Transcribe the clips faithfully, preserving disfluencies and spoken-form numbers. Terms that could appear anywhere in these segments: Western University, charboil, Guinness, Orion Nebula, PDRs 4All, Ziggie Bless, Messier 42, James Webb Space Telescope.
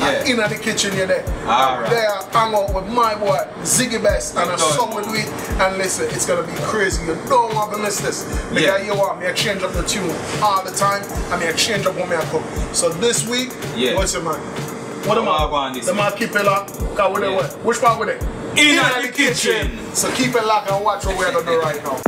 yeah. and in the kitchen you there. All right. There I hang out with my boy, Ziggie Bless, and I song with it. And listen, it's gonna be crazy. You don't want to miss this. Because yeah. you want me to change up the tune all the time, and me change up what me I cook. So this week, yeah. what's your man? What am I going this? The man keep it locked. Yeah. Which part with it? In, in the, the kitchen. kitchen. So keep it locked and watch what we're gonna do right now.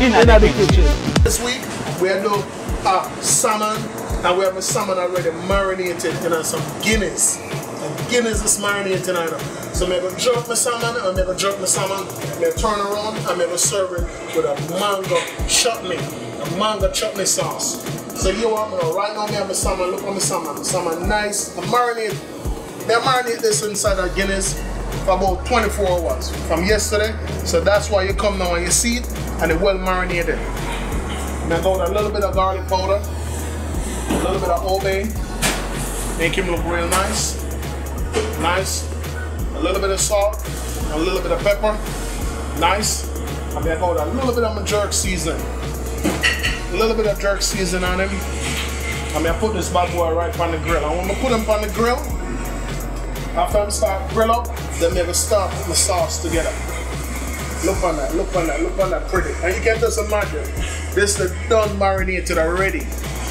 In the kitchen. This week we have no uh, salmon, and we have a salmon already marinated in you know, some Guinness. And Guinness is marinated either. So I'm gonna drop my salmon, I'm gonna drop my salmon, I'm gonna turn around, I'm gonna serve it with a mango chutney, a mango chutney sauce. So you want me to right now have my salmon, look on my salmon, the salmon nice, I marinate. They marinate this inside our Guinness for about twenty-four hours from yesterday. So that's why you come now and you see it. And it well marinated. Now go with a little bit of garlic powder, a little bit of obey, make him look real nice. Nice. A little bit of salt, a little bit of pepper. Nice. And then go with a little bit of my jerk seasoning. A little bit of jerk seasoning on him. I'm gonna put this bad boy right on the grill. I want to put him on the grill. After I start grill up, then I'm gonna start putting the sauce together. Look on that, look on that, look on that pretty. And you can just imagine, this is done marinated already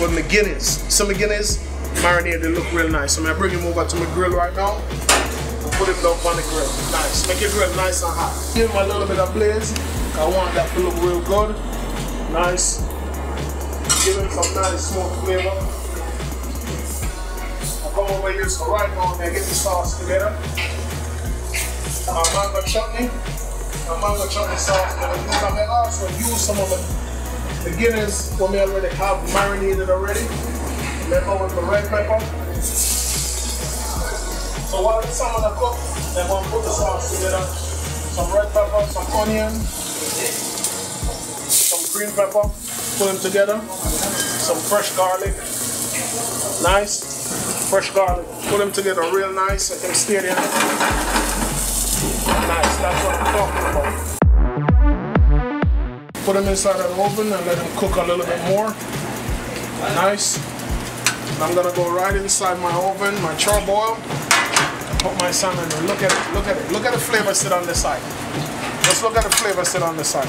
with my Guinness. Some Guinness marinated look real nice. So I'm going to bring him over to my grill right now and put him down on the grill. Nice, make it real nice and hot. Give him a little bit of blaze. I want that to look real good. Nice. Give him some nice smoke flavor. I'll come over here, so right now I'm going to get the sauce together. Our mango chutney. I'm gonna chop the sauce, but I'm gonna also use some of the, the Guinness for me already have marinated already. Let go with the red pepper. So while the salmon are cooked, then we'll put the sauce together. Some red pepper, some onion, some green pepper, put them together. Some fresh garlic, nice. Fresh garlic, put them together real nice. Let them stay there. Nice, that's what I'm talking about. Put them inside of the oven and let them cook a little bit more. Nice. And I'm gonna go right inside my oven, my charboil, and put my salmon in. Look at it, look at it, look at the flavor sit on the side. Let's look at the flavor sit on the side.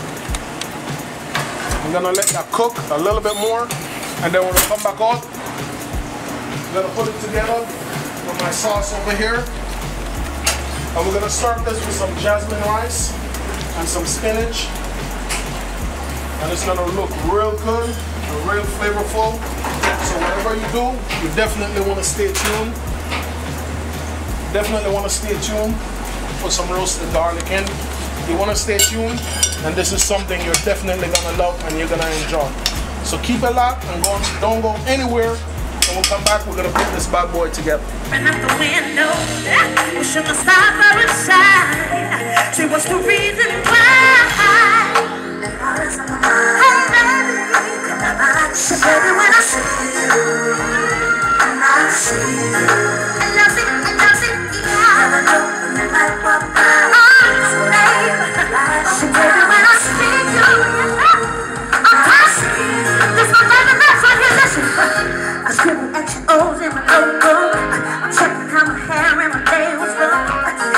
I'm gonna let that cook a little bit more, and then when I come back out, I'm gonna put it together with my sauce over here. And we're gonna serve this with some jasmine rice and some spinach. And it's gonna look real good and real flavorful. So whatever you do, you definitely wanna stay tuned. Definitely wanna stay tuned for some roasted garlic in. You wanna stay tuned, and this is something you're definitely gonna love and you're gonna enjoy. So keep it locked and go, don't go anywhere. When we come back, we're gonna put this bad boy together. Open up the window, pushing the stars are inside. She was the reason why. Oh, baby, you're my light. So baby, when I see you, I see you. I love it, I love it, yeah. Never know when the light will burn. So baby, so baby, when I see you, I see you. This my baby, that's what he's asking for. Sitting at your O's and my O's. I'm checking how my hair and my nails look. I put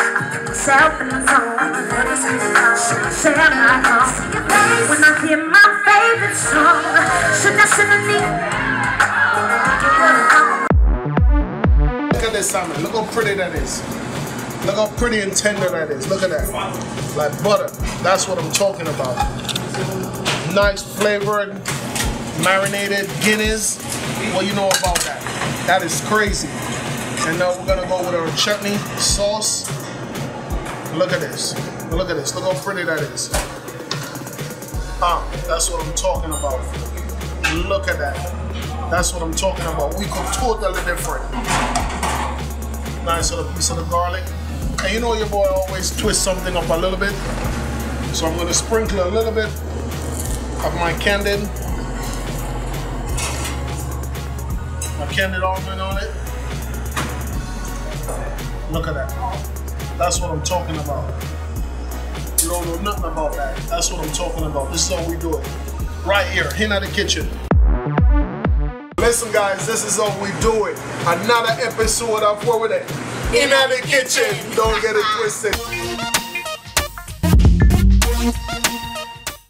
myself in the zone. Should I share my home? When I hear my favorite song, should I sit in the... Look at this salmon. Look how pretty that is. Look how pretty and tender that is. Look at that. Like butter. That's what I'm talking about. Nice flavored, marinated Guinness. Well, you know about that. That is crazy. And now we're gonna go with our chutney sauce. Look at this. Look at this. Look how pretty that is. Ah, that's what I'm talking about. Look at that. That's what I'm talking about. We cook totally different. Nice little piece of the garlic. And you know your boy always twists something up a little bit. So I'm gonna sprinkle a little bit of my candied. A candied almond on it. Look at that. That's what I'm talking about. you don't know nothing about that. That's what I'm talking about. This is how we do it. Right here, in the kitchen. Listen guys, this is how we do it. Another episode of what with it? In the kitchen. Don't get it twisted.